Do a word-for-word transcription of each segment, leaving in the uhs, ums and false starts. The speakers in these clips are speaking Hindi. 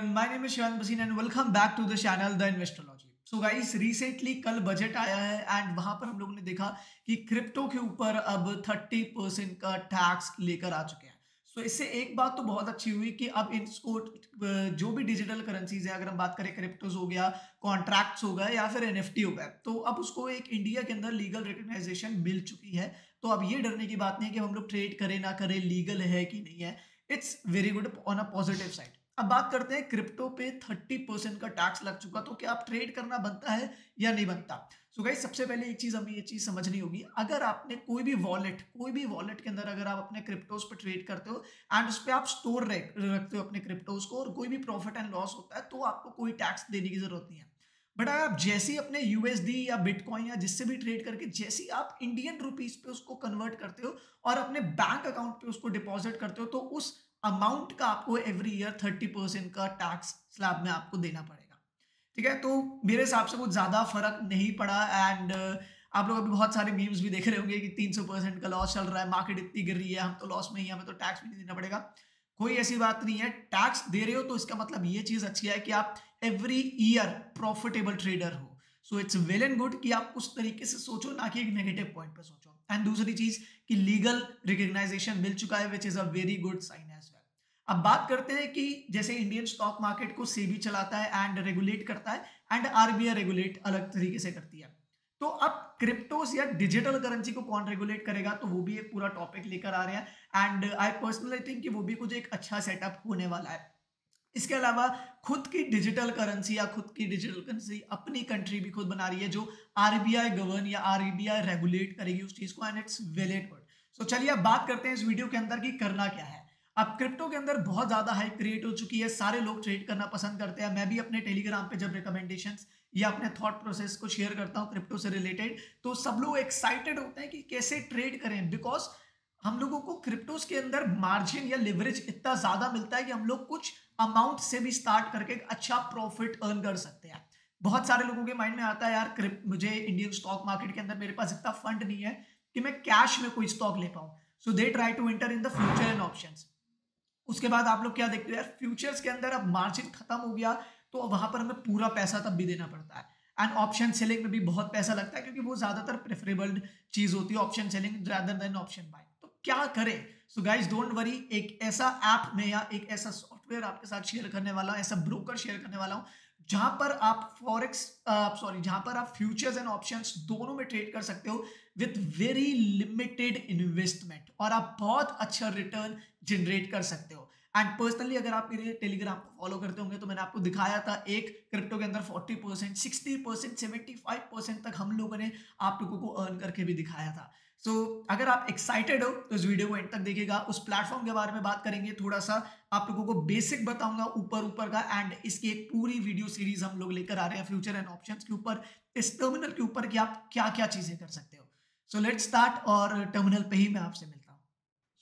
Everyone, my name is Shivan Basin and welcome back to the channel the इन्वेस्टोलॉजी। So guys, recently कल बजट आया है एंड वहां पर हम लोगों ने देखा कि क्रिप्टो के ऊपर अब थर्टी परसेंट का टैक्स लेकर आ चुके हैं। सो so, इससे एक बात तो बहुत अच्छी हुई कि अब इसको जो भी डिजिटल करेंसीज है, अगर हम बात करें क्रिप्टोज हो गया, कॉन्ट्रैक्ट्स हो गए या फिर एनएफटी हो गया, तो अब उसको एक इंडिया के अंदर लीगल रिकग्नाइजेशन मिल चुकी है। तो अब ये डरने की बात नहीं है कि हम लोग ट्रेड करें ना करें, लीगल है कि नहीं है। It's very good on a positive side. अब बात करते हैं क्रिप्टो पे थर्टी परसेंट का टैक्स लग चुका, तो क्या आप ट्रेड करना बनता है या नहीं बनता। सो गाइस, सबसे पहले एक चीज हमें ये चीज समझनी होगी, अगर आपने कोई भी वॉलेट कोई भी वॉलेट के अंदर अगर आप अपने क्रिप्टोज पर ट्रेड करते हो एंड उस पर आप स्टोर रखते हो अपने क्रिप्टोज को और कोई भी प्रॉफिट एंड लॉस होता है तो आपको कोई टैक्स देने की जरूरत नहीं है। बट अगर आप जैसे ही अपने यूएसडी या बिटकॉइन या जिससे भी ट्रेड करके जैसे ही आप इंडियन रुपीज पे उसको कन्वर्ट करते हो और अपने बैंक अकाउंट पे उसको डिपॉजिट करते हो तो उस अमाउंट का आपको एवरी ईयर थर्टी परसेंट का टैक्स स्लैब में आपको देना पड़ेगा। ठीक है, तो मेरे हिसाब से कुछ ज़्यादा फर्क नहीं पड़ा। एंड आप लोग अभी बहुत सारे मीम्स भी देख रहे होंगे कि तीन सौ परसेंट का लॉस चल रहा है, मार्केट इतनी गिर रही है, हम तो लॉस में ही, हमें तो टैक्स भी नहीं देना पड़ेगा। कोई ऐसी बात नहीं है, टैक्स दे रहे हो तो इसका मतलब ये चीज़ अच्छी है कि आप एवरी ईयर प्रॉफिटेबल ट्रेडर हो। So it's well and good कि आप उस तरीके से सोचो, ना कि एक नेगेटिव पॉइंट पर सोचो। एंड दूसरी चीज़ कि लीगल रिकग्नाइजेशन मिल चुका है, which is a very good sign as well. अब बात करते हैं कि जैसे इंडियन स्टॉक मार्केट को सेबी चलाता है एंड रेगुलेट करता है एंड आरबीआई रेगुलेट अलग तरीके से करती है, तो अब क्रिप्टोस या डिजिटल करेंसी को कौन रेगुलेट करेगा, तो वो भी एक पूरा टॉपिक लेकर आ रहे हैं। एंड आई पर्सनली थिंक कि वो भी कुछ एक अच्छा सेटअप होने वाला है। इसके अलावा खुद की डिजिटल करेंसी या खुद की डिजिटल करेंसी अपनी कंट्री भी खुद बना रही है जो आरबीआई गवर्न या आरबीआई रेगुलेट करेगी उस चीज़ को, and it's well and good. So चलिए अब बात करते हैं इस वीडियो के अंदर कि करना क्या है। अब क्रिप्टो के अंदर बहुत ज़्यादा हाइप क्रिएट हो चुकी है, सारे लोग ट्रेड करना पसंद करते हैं। मैं भी अपने टेलीग्राम पे जब रिकमेंडेशंस या अपने थॉट प्रोसेस को शेयर करता हूँ क्रिप्टो से रिलेटेड, तो सब लोग एक्साइटेड होते हैं कि कैसे ट्रेड करें, बिकॉज हम लोगों को क्रिप्टोज के अंदर मार्जिन या लेवरेज इतना ज़्यादा मिलता है कि हम लोग कुछ अमाउंट से भी स्टार्ट करके एक अच्छा प्रॉफिट अर्न कर सकते हैं। बहुत सारे लोगों के माइंड में आता है, यार मुझे इंडियन स्टॉक मार्केट के अंदर मेरे पास इतना फंड नहीं है कि मैं कैश में कोई स्टॉक ले पाऊँ। So they try to enter in the future and options. उसके बाद आप लोग क्या देखते हो, यार फ्यूचर्स के अंदर अब मार्जिन खत्म हो गया तो वहां पर हमें पूरा पैसा तब भी देना पड़ता है। एंड ऑप्शन सेलिंग में भी बहुत पैसा लगता है क्योंकि वो ज्यादातर प्रेफरेबल चीज होती है, option selling rather than option buy. तो क्या करें? सो गाइस डोंट वरी, एक ऐसा ऐप में या एक ऐसा सॉफ्टवेयर आपके साथ शेयर करने वाला हूँ, ऐसा ब्रोकर शेयर करने वाला हूँ जहां पर आप फॉरेक्स सॉरी जहां पर आप फ्यूचर्स एंड ऑप्शंस दोनों में ट्रेड कर सकते हो विथ वेरी लिमिटेड इन्वेस्टमेंट, और आप बहुत अच्छा रिटर्न जनरेट कर सकते हो। एंड पर्सनली अगर आप मेरे टेलीग्राम को फॉलो करते होंगे तो मैंने आपको दिखाया था एक क्रिप्टो के अंदर चालीस परसेंट, साठ परसेंट, पचहत्तर परसेंट तक हम लोगों ने आप लोगों को अर्न करके भी दिखाया था। सो so, अगर आप एक्साइटेड हो तो इस वीडियो को एंड तक देखिएगा। उस प्लेटफॉर्म के बारे में बात करेंगे, थोड़ा सा आप लोगों को बेसिक बताऊंगा ऊपर ऊपर का, एंड इसकी एक पूरी वीडियो सीरीज हम लोग लेकर आ रहे हैं फ्यूचर एंड ऑप्शंस के ऊपर, इस टर्मिनल के ऊपर कि आप क्या क्या चीजें कर सकते हो। सो लेट्स स्टार्ट, और टर्मिनल पे ही मैं आपसे मिलता हूँ।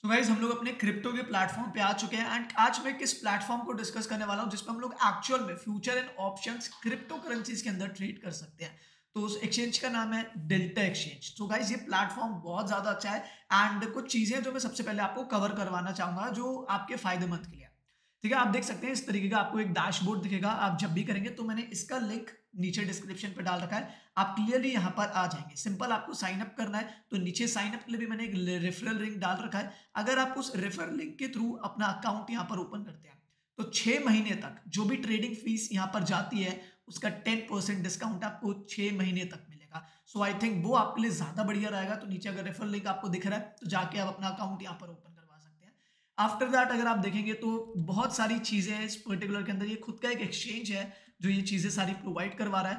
सो गाइज, हम लोग अपने क्रिप्टो के प्लेटफॉर्म पे आ चुके हैं, एंड आज मैं किस प्लेटफॉर्म को डिस्कस करने वाला हूँ जिसमें हम लोग एक्चुअल में future and options crypto currencies के अंदर ट्रेड कर सकते हैं। तो उस एक्सचेंज का नाम है डेल्टा एक्सचेंज। तो गाइज ये प्लेटफॉर्म बहुत ज़्यादा अच्छा है, एंड कुछ चीज़ें जो मैं सबसे पहले आपको कवर करवाना चाहूँगा जो आपके फायदेमंद के लिए। ठीक है, आप देख सकते हैं इस तरीके का आपको एक डैशबोर्ड दिखेगा, आप जब भी करेंगे, तो मैंने इसका लिंक नीचे डिस्क्रिप्शन पे डाल रखा है, आप क्लियरली यहाँ पर आ जाएंगे। सिंपल आपको साइन अप करना है, तो नीचे साइन अप के लिए भी मैंने एक रेफरल लिंक डाल रखा है। अगर आप उस रेफरल लिंक के थ्रू अपना अकाउंट यहाँ पर ओपन करते हैं तो छः महीने तक जो भी ट्रेडिंग फीस यहाँ पर जाती है उसका टेन परसेंट डिस्काउंट आपको छः महीने तक मिलेगा। सो आई थिंक वो आपके लिए ज़्यादा बढ़िया रहेगा। तो नीचे अगर रेफरल लिंक आपको दिख रहा है तो जाके आप अपना अकाउंट यहाँ पर ओपन करवा सकते हैं। आफ्टर दैट अगर आप देखेंगे तो बहुत सारी चीज़ें हैं इस पर्टिकुलर के अंदर, ये खुद का एक एक्सचेंज है जो ये चीज़ें सारी प्रोवाइड करवा रहा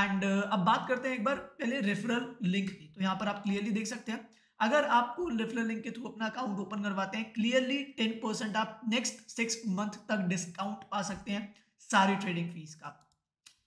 है। एंड अब बात करते हैं एक बार पहले रेफरल लिंक की, तो यहाँ पर आप क्लियरली देख सकते हैं, अगर आपको रेफरल लिंक के थ्रू अपना अकाउंट ओपन करवाते हैं क्लियरली टेन परसेंट आप नेक्स्ट सिक्स मंथ तक डिस्काउंट पा सकते हैं सारी ट्रेडिंग फीस का।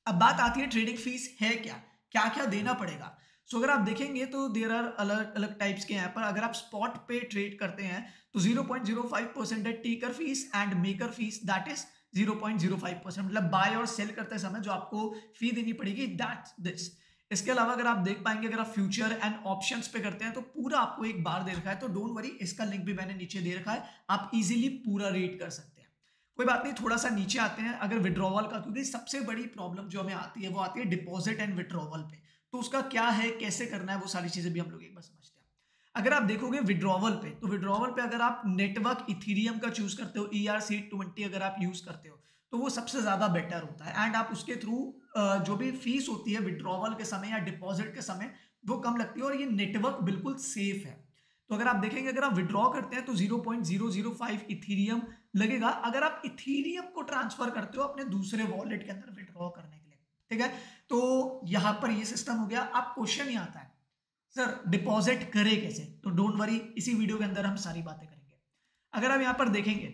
अब बात आती है ट्रेडिंग फीस है क्या, क्या क्या देना पड़ेगा। सो so, अगर आप देखेंगे तो देर आर अलग अलग टाइप्स के हैं, पर अगर आप स्पॉट पे ट्रेड करते हैं तो zero point zero five percent है taker fees and maker fees, that is zero point zero five percent, मतलब बाय और सेल करते समय जो आपको फी देनी पड़ेगी, दैट दिस। इसके अलावा अगर आप देख पाएंगे, अगर आप फ्यूचर एंड ऑप्शंस पे करते हैं तो पूरा आपको एक बार दे रखा है, तो डोंट वरी, इसका लिंक भी मैंने नीचे दे रखा है, आप इजिली पूरा रीड कर सकते हैं। कोई बात नहीं, थोड़ा सा नीचे आते हैं अगर विड्रॉवल का, क्योंकि सबसे बड़ी प्रॉब्लम जो हमें आती है वो आती है डिपॉजिट एंड विड्रॉवल पे। तो उसका क्या है, कैसे करना है, वो सारी चीजें भी हम लोग एक बार समझते हैं। अगर आप देखोगे विड्रॉवल पे, तो विड्रॉवल पे अगर आप नेटवर्क इथेरियम का चूज करते हो, ई आर सी ट्वेंटी अगर आप यूज करते हो, तो वो सबसे ज्यादा बेटर होता है। एंड आप उसके थ्रू जो भी फीस होती है विड्रॉवल के समय या डिपॉजिट के समय, वो कम लगती है और ये नेटवर्क बिल्कुल सेफ है। तो अगर आप देखेंगे, अगर आप विड्रॉ करते हैं तो zero point zero zero five ethereum लगेगा अगर आप इथेरियम को ट्रांसफर करते हो अपने दूसरे वॉलेट के अंदर विड्रॉ करने के लिए, ठीक है। तो यहाँ पर ये सिस्टम हो गया। अब क्वेश्चन ये आता है, सर डिपॉजिट करे कैसे? तो डोंट वरी, इसी वीडियो के अंदर हम सारी बातें करेंगे। अगर आप यहाँ पर देखेंगे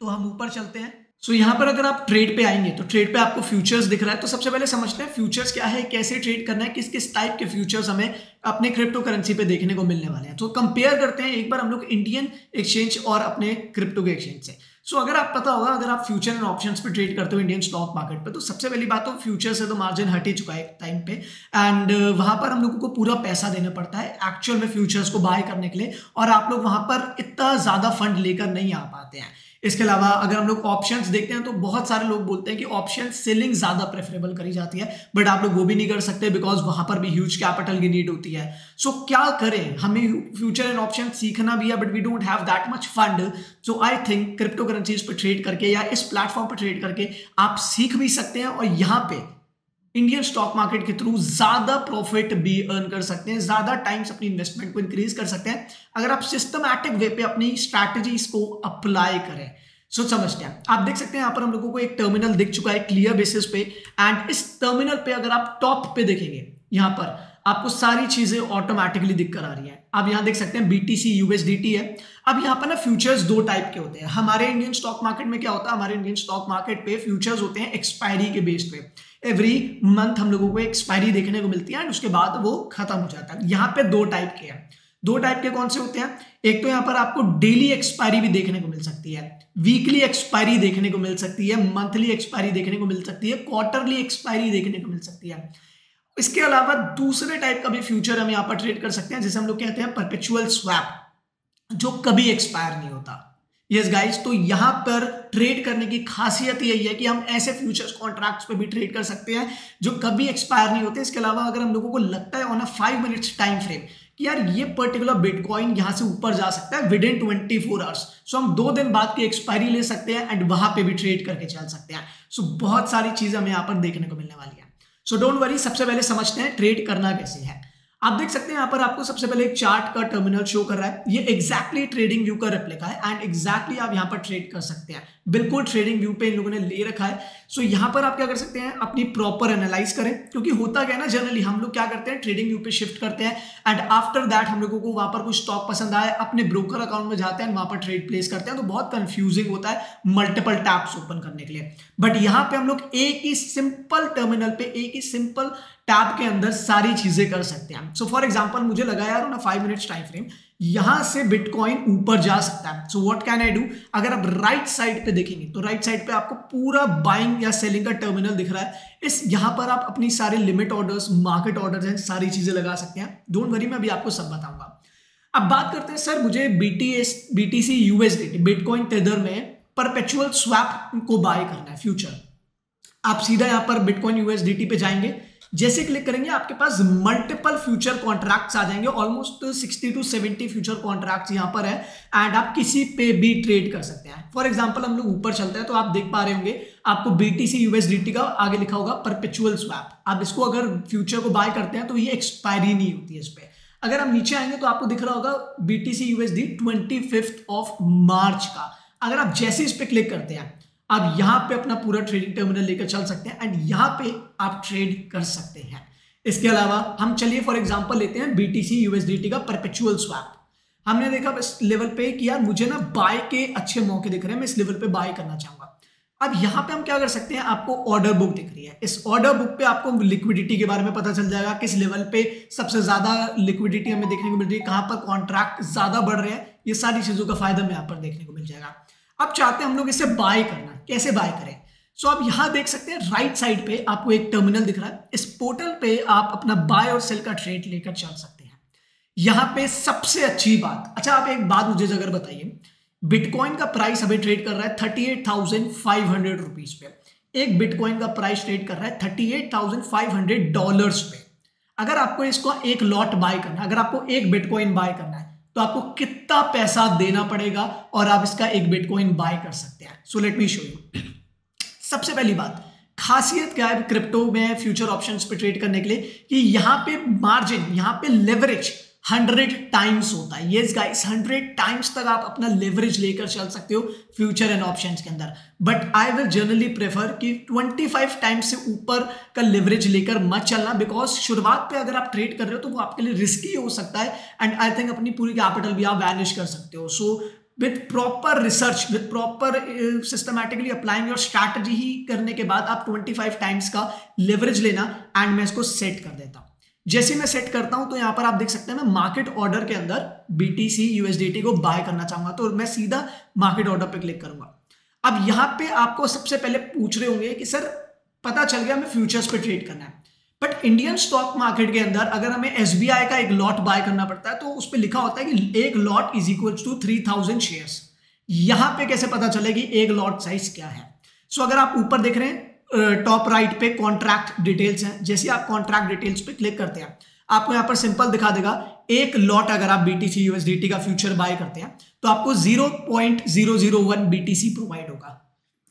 तो हम ऊपर चलते हैं। सो so, यहाँ पर अगर आप ट्रेड पे आएंगे तो ट्रेड पे आपको फ्यूचर्स दिख रहा है। तो सबसे पहले समझते हैं फ्यूचर्स क्या है, कैसे ट्रेड करना है, किस किस टाइप के फ्यूचर्स हमें अपने क्रिप्टो करेंसी पे देखने को मिलने वाले हैं। तो कंपेयर करते हैं एक बार हम लोग इंडियन एक्सचेंज और अपने क्रिप्टो के एक्सचेंज से। सो so, अगर आप पता होगा, अगर आप फ्यूचर एंड ऑप्शंस पे ट्रेड करते हो इंडियन स्टॉक मार्केट पे, तो सबसे पहली बात तो फ्यूचर से तो मार्जिन हट ही चुका है एक टाइम पे, एंड वहां पर हम लोगों को पूरा पैसा देना पड़ता है एक्चुअल में फ्यूचर्स को बाय करने के लिए, और आप लोग वहां पर इतना ज्यादा फंड लेकर नहीं आ पाते हैं। इसके अलावा अगर हम लोग ऑप्शंस देखते हैं तो बहुत सारे लोग बोलते हैं कि ऑप्शन सेलिंग ज़्यादा प्रेफरेबल करी जाती है, बट आप लोग वो भी नहीं कर सकते बिकॉज वहाँ पर भी ह्यूज कैपिटल की नीड होती है। सो so, क्या करें, हमें फ्यूचर एंड ऑप्शन सीखना भी है but we don't have that much fund. So I think crypto currencies पर ट्रेड करके या इस प्लेटफॉर्म पर ट्रेड करके आप सीख भी सकते हैं, और यहाँ पे इंडियन स्टॉक मार्केट के थ्रू ज्यादा प्रॉफिट भी अर्न कर सकते हैं, ज्यादा टाइम्स अपनी इन्वेस्टमेंट को इंक्रीज कर सकते हैं अगर आप सिस्टमैटिक वे पे अपनी स्ट्रैटेजीज को अप्लाई करें। सो समझते हैं, आप देख सकते हैं यहाँ पर हम लोगों को एक टर्मिनल दिख चुका है क्लियर बेसिस पे, एंड इस टर्मिनल पे अगर आप टॉप पे देखेंगे यहाँ पर आपको सारी चीजें ऑटोमेटिकली दिख कर आ रही है। आप यहाँ देख सकते हैं बीटीसी यूएसडीटी है। अब यहाँ पर ना फ्यूचर्स दो टाइप के होते हैं। हमारे इंडियन स्टॉक मार्केट में क्या होता है, हमारे इंडियन स्टॉक मार्केट पे फ्यूचर्स होते हैं एक्सपायरी के बेस पे, एवरी मंथ हम लोगों को एक्सपायरी देखने को मिलती है एंड उसके बाद वो खत्म हो जाता है। यहाँ पे दो टाइप के हैं, दो टाइप के कौन से होते हैं, एक तो यहाँ पर आपको डेली एक्सपायरी भी देखने को मिल सकती है, वीकली एक्सपायरी देखने को मिल सकती है, मंथली एक्सपायरी देखने को मिल सकती है, क्वार्टरली एक्सपायरी देखने को मिल सकती है। इसके अलावा दूसरे टाइप का भी फ्यूचर हम यहाँ पर ट्रेड कर सकते हैं जिसे हम लोग कहते हैं परपेचुअल स्वैप, जो कभी एक्सपायर नहीं होता। यस yes गाइस, तो यहाँ पर ट्रेड करने की खासियत यही है कि हम ऐसे फ्यूचर्स कॉन्ट्रैक्ट्स पे भी ट्रेड कर सकते हैं जो कभी एक्सपायर नहीं होते। इसके अलावा अगर हम लोगों को लगता है on a five minutes time frame कि यार ये पर्टिकुलर बिटकॉइन यहाँ से ऊपर जा सकता है with in twenty four hours, so हम दो दिन बाद की एक्सपायरी ले सकते हैं एंड वहां पर भी ट्रेड करके चल सकते हैं। सो so, बहुत सारी चीजें हमें यहाँ पर देखने को मिलने वाली है। सो डोंट वरी, सबसे पहले समझते हैं ट्रेड करना कैसे है। आप देख सकते हैं यहाँ पर आपको सबसे पहले एक चार्ट का टर्मिनल शो कर रहा है, ये एक्जैक्टली ट्रेडिंग व्यू का रेप्लिका है एंड एक्जैक्टली आप यहाँ पर ट्रेड कर सकते हैं, बिल्कुल ट्रेडिंग व्यू पे इन लोगों ने ले रखा है। सो यहाँ पर आप क्या कर सकते हैं, अपनी प्रॉपर एनालाइज करें, क्योंकि होता क्या है ना, जनरली हम लोग क्या करते हैं ट्रेडिंग व्यू पे शिफ्ट करते हैं एंड आफ्टर दैट हम लोगों को वहाँ पर कुछ स्टॉक पसंद आए, अपने ब्रोकर अकाउंट में जाते हैं, वहाँ पर ट्रेड प्लेस करते हैं, तो बहुत कंफ्यूजिंग होता है मल्टीपल टैब्स ओपन करने के लिए। बट यहाँ पे हम लोग एक ही सिंपल टर्मिनल पे, एक ही सिंपल टैब के अंदर सारी चीजें कर सकते हैं। सो फॉर एग्जाम्पल मुझे लगा यार ना फाइव मिनट्स टाइम फ्रेम यहां से बिटकॉइन ऊपर जा सकता है, so what can I do. अगर आप राइट साइड पे देखेंगे तो राइट साइड पे आपको पूरा बाइंग या सेलिंग का टर्मिनल दिख रहा है। इस यहां पर आप अपनी सारे limit orders, market orders and सारी चीजें लगा सकते हैं। डोंट वरी, मैं अभी आपको सब बताऊंगा। अब बात करते हैं, सर मुझे BTS BTC USD bitcoin tether में परपेचुअल स्वैप को बाय करना है फ्यूचर। आप सीधा यहां पर बिटकॉइन यूएसडीटी पे जाएंगे, जैसे क्लिक करेंगे आपके पास मल्टीपल फ्यूचर कॉन्ट्रैक्ट्स आ जाएंगे, almost sixty two seventy future contracts यहाँ पर है एंड आप किसी पे भी ट्रेड कर सकते हैं। फॉर एग्जांपल हम लोग ऊपर चलते हैं तो आप देख पा रहे होंगे आपको बीटीसी यूएसडीटी का आगे लिखा होगा परपेचुअल स्वैप। आप इसको अगर फ्यूचर को बाय करते हैं तो ये एक्सपायरी नहीं होती है इस पर। अगर हम नीचे आएंगे तो आपको दिख रहा होगा BTC USD twenty fifth of March का। अगर आप जैसे इस पर क्लिक करते हैं आप यहाँ पे अपना पूरा ट्रेडिंग टर्मिनल लेकर चल सकते हैं एंड यहाँ पे आप ट्रेड कर सकते हैं। इसके अलावा हम चलिए फॉर एग्जांपल लेते हैं बीटीसी यूएसडीटी का परपेचुअल स्वैप। हमने देखा इस लेवल पे कि यार मुझे ना बाय के अच्छे मौके दिख रहे हैं, मैं इस लेवल पे बाय करना चाहूंगा। अब यहाँ पे हम क्या कर सकते हैं, आपको ऑर्डर बुक दिख रही है, इस ऑर्डर बुक पे आपको लिक्विडिटी के बारे में पता चल जाएगा, किस लेवल पे सबसे ज्यादा लिक्विडिटी हमें देखने को मिल रही है, कहाँ पर कॉन्ट्रैक्ट ज्यादा बढ़ रहे हैं, ये सारी चीजों का फायदा हमें यहाँ पर देखने को मिल जाएगा। अब चाहते हैं हम लोग इसे बाय करना, कैसे बाय करें। सो so, आप यहाँ देख सकते हैं राइट साइड पे आपको एक टर्मिनल दिख रहा है, इस पोर्टल पे आप अपना बाय और सेल का ट्रेड लेकर चल सकते हैं। यहाँ पे सबसे अच्छी बात, अच्छा आप एक बात मुझे अगर बताइए, बिटकॉइन का प्राइस अभी ट्रेड कर रहा है thirty eight thousand five hundred rupees पे, एक बिटकॉइन का प्राइस ट्रेड कर रहा है thirty eight thousand five hundred dollars पे। अगर आपको इसको एक लॉट बाय करना है, अगर आपको एक बिटकॉइन बाय करना है तो आपको कितना पैसा देना पड़ेगा और आप इसका एक बिटकॉइन बाय कर सकते हैं। So let me show you. सबसे पहली बात, खासियत क्या है क्रिप्टो में फ्यूचर ऑप्शंस पे ट्रेड करने के लिए कि यहाँ पे मार्जिन, यहाँ पे लेवरेज हंड्रेड टाइम्स होता है। ये गाइस हंड्रेड टाइम्स तक आप अपना लेवरेज लेकर चल सकते हो फ्यूचर एंड ऑप्शंस के अंदर। But I will generally prefer कि पच्चीस टाइम्स से ऊपर का लेवरेज लेकर मत चलना, बिकॉज शुरुआत पे अगर आप ट्रेड कर रहे हो तो वो आपके लिए रिस्की हो सकता है एंड आई थिंक अपनी पूरी कैपिटल भी आप वैनिश कर सकते हो। So with proper research, with proper systematically applying your strategy ही करने के बाद आप पच्चीस टाइम्स का लेवरेज लेना। एंड मैं इसको सेट कर देता हूँ। जैसे मैं सेट करता हूं तो यहां पर आप देख सकते हैं मैं मार्केट ऑर्डर के अंदर बीटीसी यूएसडीटी को बाय करना चाहूंगा, तो मैं सीधा मार्केट ऑर्डर पे क्लिक करूंगा। अब यहां पे आपको सबसे पहले पूछ रहे होंगे कि सर पता चल गया हमें फ्यूचर्स पे ट्रेड करना है, बट इंडियन स्टॉक मार्केट के अंदर अगर हमें एसबीआई का एक लॉट बाय करना पड़ता है तो उस पर लिखा होता है कि एक lot is equal to three thousand shares. यहां पे कैसे पता चले कि एक लॉट साइज क्या है? सो so, अगर आप ऊपर देख रहे हैं टॉप राइट पे कॉन्ट्रैक्ट डिटेल्स हैं, जैसे आप कॉन्ट्रैक्ट डिटेल्स पे क्लिक करते हैं आपको यहाँ पर सिंपल दिखा देगा एक लॉट। अगर आप बीटीसी यूएसडीटी का फ्यूचर बाय करते हैं तो आपको zero point zero zero one BTC provide होगा।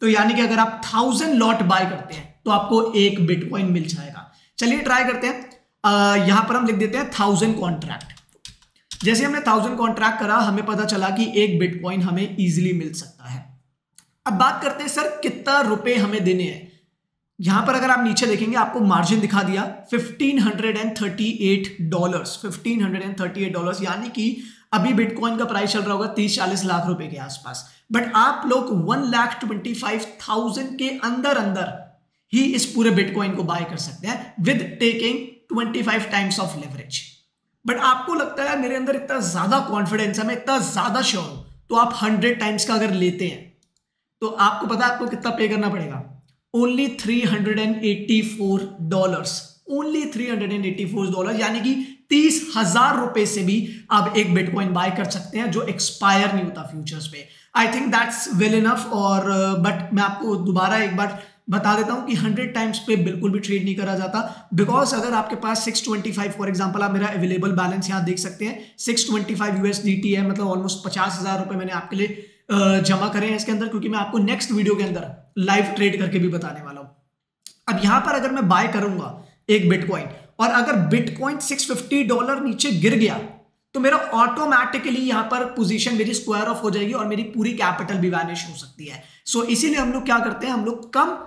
तो यानी कि अगर आप थाउजेंड लॉट बाय करते हैं तो आपको एक बिटकॉइन मिल जाएगा। चलिए ट्राई करते हैं। आ, यहां पर हम लिख देते हैं थाउजेंड कॉन्ट्रैक्ट। जैसे हमने थाउजेंड कॉन्ट्रैक्ट करा, हमें पता चला कि एक बिटकॉइन हमें इजीली मिल सकता है। अब बात करते हैं सर कितना रुपए हमें देने हैं। यहां पर अगर आप नीचे देखेंगे आपको मार्जिन दिखा दिया fifteen hundred thirty eight dollars, fifteen hundred thirty eight dollars, यानी कि अभी बिटकॉइन का प्राइस चल रहा होगा तीस चालीस लाख रुपए के आसपास। बट आप लोग one lakh twenty five thousand के अंदर अंदर ही इस पूरे बिटकॉइन को बाय कर सकते हैं विद टेकिंग पच्चीस टाइम्स ऑफ लेवरेज। बट आपको लगता है मेरे अंदर इतना ज्यादा कॉन्फिडेंस है, मैं इतना ज्यादा श्योर हूं, तो आप हंड्रेड टाइम्स का अगर लेते हैं तो आपको पता है आपको कितना पे करना पड़ेगा? Only three hundred eighty four dollars, only three hundred eighty four dollar, यानी कि तीस हजार रुपए से भी आप एक बिटकॉइन बाय कर सकते हैं जो एक्सपायर नहीं होता फ्यूचर्स पे। I think that's well enough. और बट मैं आपको दोबारा एक बार बता देता हूं कि हंड्रेड टाइम्स पे बिल्कुल भी ट्रेड नहीं करा जाता, बिकॉज अगर आपके पास six twenty five, for example आप मेरा अवेलेबल बैलेंस यहाँ देख सकते हैं सिक्स ट्वेंटी फाइव यूएसडीटी है, मतलब ऑलमोस्ट पचास हजार रुपए मैंने आपके लिए जमा करे हैं इसके अंदर, क्योंकि मैं आपको नेक्स्ट वीडियो के अंदर लाइव ट्रेड करके भी बताने वाला हूँ। अब यहाँ पर अगर मैं बाय करूंगा एक बिटकॉइन और अगर बिटकॉइन सिक्स फिफ्टी डॉलर नीचे गिर गया तो मेरा ऑटोमेटिकली यहाँ पर पोजीशन मेरी स्क्वायर ऑफ हो जाएगी और मेरी पूरी कैपिटल भी वैनिश हो सकती है। सो so, इसीलिए हम लोग क्या करते हैं, हम लोग कम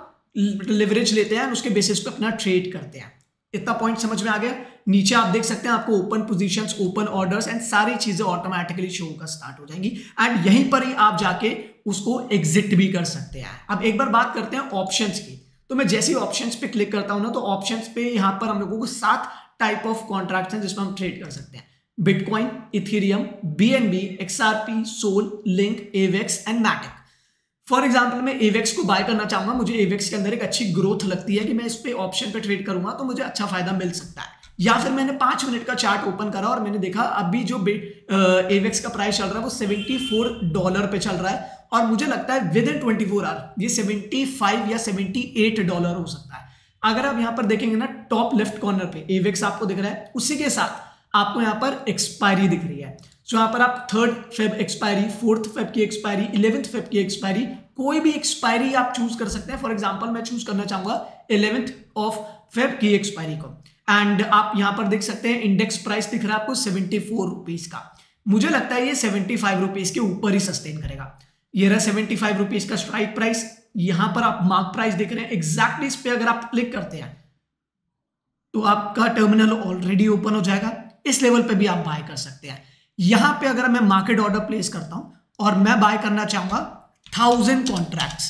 लेवरेज लेते हैं और उसके बेसिस पे अपना ट्रेड करते हैं। इतना पॉइंट समझ में आ गया। नीचे आप देख सकते हैं आपको open positions, open orders and सारी चीजें ऑटोमेटिकली शो होकर स्टार्ट हो जाएंगी एंड यहीं पर ही आप जाके उसको एग्जिट भी कर सकते हैं। अब एक बार बात करते हैं ऑप्शंस की। तो मैं जैसे ही ऑप्शंस पे क्लिक करता हूँ ना तो ऑप्शंस पे यहाँ पर हम लोगों को सात टाइप ऑफ कॉन्ट्रैक्ट हैं जिसमें हम ट्रेड कर सकते हैं। Bitcoin, Ethereum, BNB, XRP, SOL, link, एवेक्स and Matic. For example मैं एवेक्स को बाय करना चाहूंगा, मुझे एवेक्स के अंदर एक अच्छी ग्रोथ लगती है कि मैं इस पे ऑप्शन पे ट्रेड करूंगा तो मुझे अच्छा फायदा मिल सकता है। या फिर मैंने पांच मिनट का चार्ट ओपन करा और मैंने देखा अभी जो एवेक्स का प्राइस चल रहा है वो सेवेंटी फोर डॉलर पे चल रहा है और मुझे लगता है with in twenty four hour ये सेवेंटी फाइव या सेवेंटी एट डॉलर हो सकता है। अगर आप यहाँ पर देखेंगे ना टॉप लेफ्ट कॉर्नर पे एवेक्स आपको दिख रहा है, उसी के साथ आपको यहाँ पर एक्सपायरी दिख रही है। सो यहाँ पर आप third Feb expiry, fourth Feb की एक्सपायरी, इलेवेंथ फेब की एक्सपायरी, कोई भी एक्सपायरी आप चूज कर सकते हैं। फॉर एग्जांपल मैं चूज करना चाहूंगा इलेवेंथ ऑफ फेब की एक्सपायरी को एंड आप यहाँ पर देख सकते हैं इंडेक्स प्राइस दिख रहा है आपको सेवेंटी फोर रुपीज का। मुझे लगता है ये सेवेंटी फाइव रुपीज के ऊपर ही सस्टेन करेगा। ये रहा सेवेंटी फाइव रुपीज का स्ट्राइक प्राइस। यहाँ पर आप मार्क प्राइस देख रहे हैं, एग्जैक्टली इस पे अगर आप क्लिक करते हैं तो आपका टर्मिनल ऑलरेडी ओपन हो जाएगा। इस लेवल पे भी आप बाय कर सकते हैं। यहां पे अगर मैं मार्केट ऑर्डर प्लेस करता हूं और मैं बाय करना चाहूंगा थाउजेंड कॉन्ट्रैक्ट्स,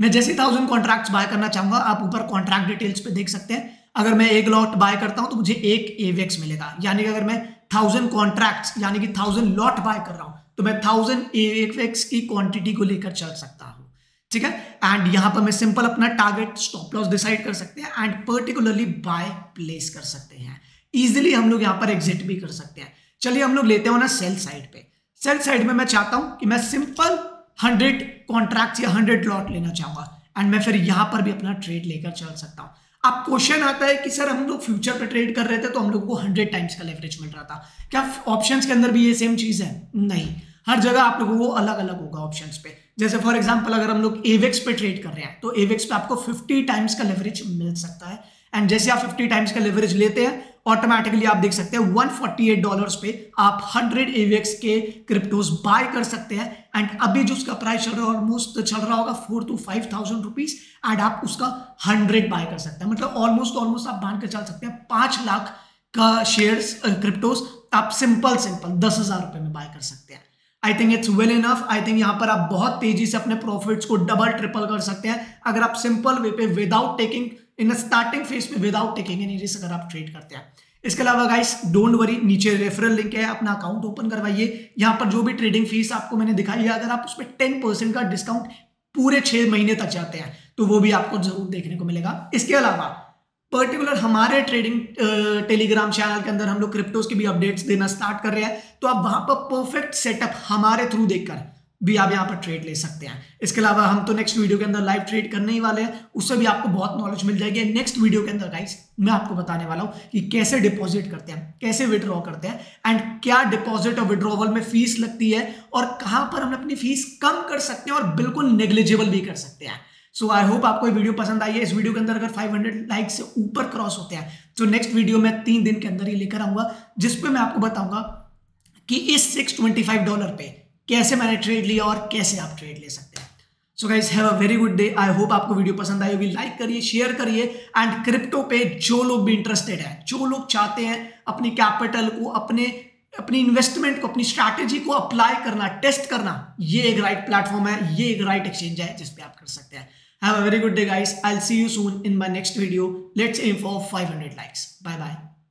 मैं जैसे थाउजेंड कॉन्ट्रैक्ट्स बाय करना चाहूंगा आप ऊपर कॉन्ट्रैक्ट डिटेल्स पे देख सकते हैं। अगर मैं एक लॉट बाय करता हूं तो मुझे एक एवेक्स मिलेगा, यानी कि अगर मैं थाउजेंड कॉन्ट्रैक्ट्स यानी कि थाउजेंड लॉट बाय कर रहा हूं तो मैं थाउजेंड एवेक्स की क्वांटिटी को लेकर चल सकता हूं। ठीक है, एंड यहां पर मैं सिंपल अपना टारगेट स्टॉप लॉस डिसाइड कर सकते हैं एंड पर्टिकुलरली बाय प्लेस कर सकते हैं। इजिली हम लोग यहाँ पर एग्जिट भी कर सकते हैं। चलिए हम लोग लेते हो ना सेल साइड पे। सेल साइड में मैं चाहता हूं कि मैं सिंपल हंड्रेड कॉन्ट्रैक्ट या हंड्रेड लॉट लेना चाहूंगा एंड मैं फिर यहां पर भी अपना ट्रेड लेकर चल सकता हूं। अब क्वेश्चन आता है कि सर हम लोग फ्यूचर पर ट्रेड कर रहे थे तो हम लोग को हंड्रेड टाइम्स का लेवरेज मिल रहा था, क्या ऑप्शंस के अंदर भी ये सेम चीज है? नहीं, हर जगह आप लोगों को अलग अलग होगा ऑप्शंस पे। जैसे फॉर एग्जांपल अगर हम लोग एवेक्स पे ट्रेड कर रहे हैं तो एवेक्स पे आपको फिफ्टी टाइम्स का लेवरेज मिल सकता है एंड जैसे आप फिफ्टी टाइम्स का लेवरेज लेते हैं ऑटोमेटिकली आप देख सकते हैं वन फोर्टी एट डॉलर्स पे आप हंड्रेड एवेक्स के क्रिप्टोज बाय कर सकते हैं एंड अभी जो उसका प्राइस चल रहा है ऑलमोस्ट चल रहा होगा four two five thousand rupees and आप उसका हंड्रेड बाय कर सकते हैं, मतलब ऑलमोस्ट ऑलमोस्ट आप बांध कर चल सकते हैं पांच लाख का शेयर्स क्रिप्टोज आप सिंपल सिंपल दस हजार रुपए में बाय कर सकते हैं। I think it's well enough. I think यहाँ पर आप बहुत तेजी से अपने प्रॉफिट्स को डबल ट्रिपल कर सकते हैं अगर आप सिंपल वे पे without taking in starting phase में विदाउट टेकिंग एनी रिस्क अगर आप ट्रेड करते हैं। इसके अलावा गाइस डोंट वरी, नीचे रेफरल लिंक है, अपना अकाउंट ओपन करवाइए। यहाँ पर जो भी ट्रेडिंग फीस आपको मैंने दिखाई है अगर आप उस पर टेन परसेंट का डिस्काउंट पूरे छह महीने तक जाते हैं तो वो भी आपको जरूर देखने को मिलेगा। इसके अलावा पर्टिकुलर हमारे ट्रेडिंग टेलीग्राम चैनल के अंदर हम लोग क्रिप्टोज की भी अपडेट्स देना स्टार्ट कर रहे हैं तो आप वहां पर परफेक्ट सेटअप हमारे थ्रू देखकर भी आप यहाँ पर ट्रेड ले सकते हैं। इसके अलावा हम तो नेक्स्ट वीडियो के अंदर लाइव ट्रेड करने ही वाले हैं, उससे भी आपको बहुत नॉलेज मिल जाएगी। नेक्स्ट वीडियो के अंदर गाइस मैं आपको बताने वाला हूँ कि कैसे डिपॉजिट करते हैं, कैसे विड्रॉ करते हैं एंड क्या डिपॉजिट और विड्रॉवल में फीस लगती है और कहाँ पर हम अपनी फीस कम कर सकते हैं और बिल्कुल नेग्लिजिबल भी कर सकते हैं। सो आई होप आपको ये वीडियो पसंद आई है। इस वीडियो के अंदर अगर फाइव हंड्रेड लाइक से ऊपर क्रॉस होते हैं तो नेक्स्ट वीडियो मैं तीन दिन के अंदर ही लेकर आऊंगा जिसपे मैं आपको बताऊंगा कि इस सिक्स ट्वेंटी फाइव डॉलर पे कैसे मैंने ट्रेड लिया और कैसे आप ट्रेड ले सकते हैं। So guys have a very good day. I hope आपको वीडियो पसंद आई होगी, लाइक करिए, शेयर करिए एंड क्रिप्टो पे जो लोग भी इंटरेस्टेड है, जो लोग चाहते हैं अपने कैपिटल को, अपने अपनी इन्वेस्टमेंट को, अपनी स्ट्रैटेजी को अप्लाई करना, टेस्ट करना, ये एक राइट प्लेटफॉर्म है, ये एक राइट एक्सचेंज है जिसपे आप कर सकते हैं। Have a very good day guys. I'll see you soon in my next video. Let's aim for five hundred likes. Bye bye.